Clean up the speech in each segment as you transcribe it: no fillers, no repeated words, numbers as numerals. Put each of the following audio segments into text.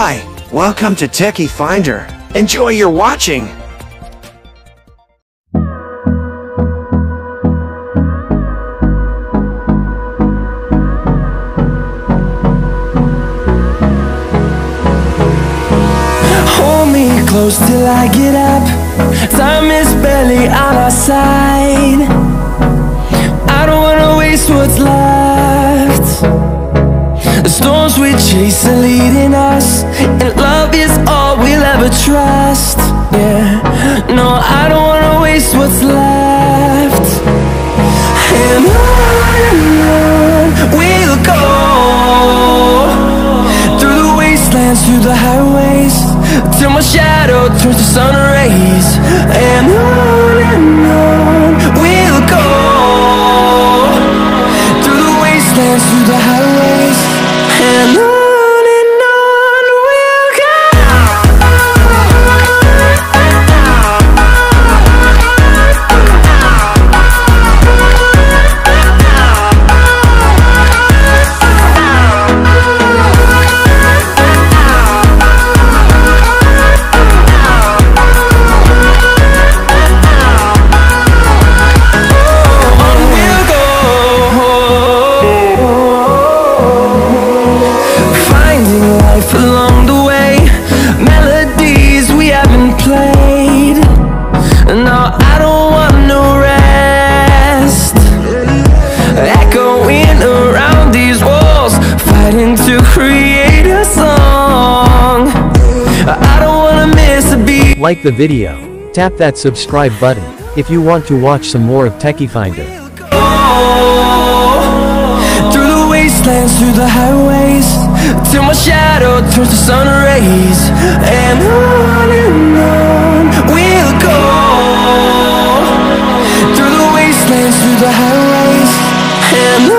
Hi, welcome to TechieFinder. Enjoy your watching. Hold me close till I get up. Time is barely on our side. I don't wanna waste what's left. The storms we chase are leading us, and love is all we'll ever trust. Yeah, no, I don't wanna waste what's left. And on we'll go, through the wastelands, through the highways, till my shadow turns to sun rays. And on we'll go, through the wastelands, through the highways. Hello. Like the video, tap that subscribe button if you want to watch some more of TechieFinder. Through the wastelands, through the highways, till my shadow turns to sun rays. And on we'll go, through the wastelands, through the highways. And on.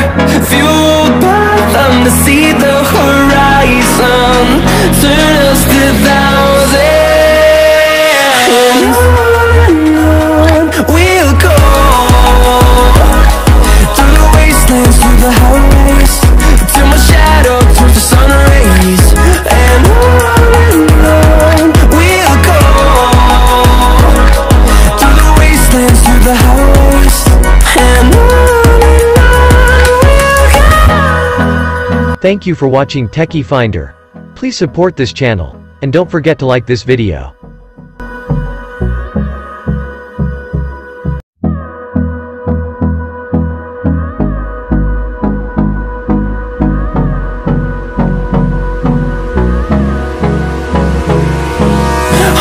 fueled by them. To see the horizon turn us to thousands, and on we'll go, through the wastelands, through the highways, till my shadow turns to sun rays. And thank you for watching TechieFinder. Please support this channel, and don't forget to like this video.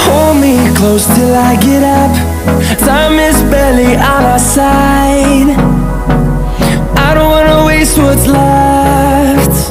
Hold me close till I get up. Time is barely on our side. I don't wanna waste what's left.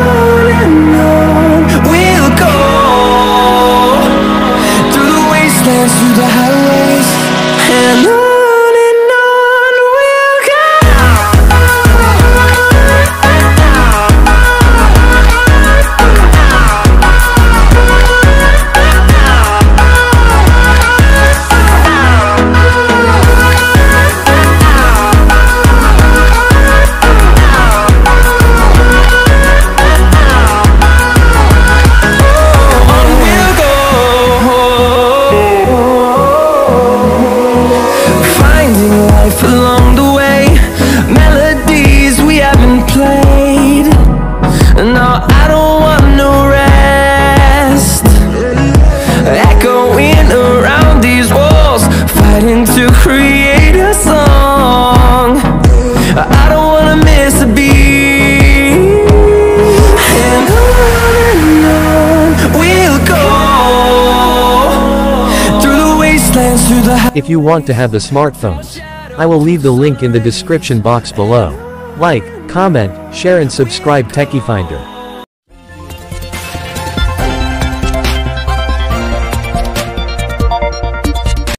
we'll go, through the wastelands, through the highways. Hello. If you want to have the smartphones, I will leave the link in the description box below. Like, comment, share and subscribe TechieFinder.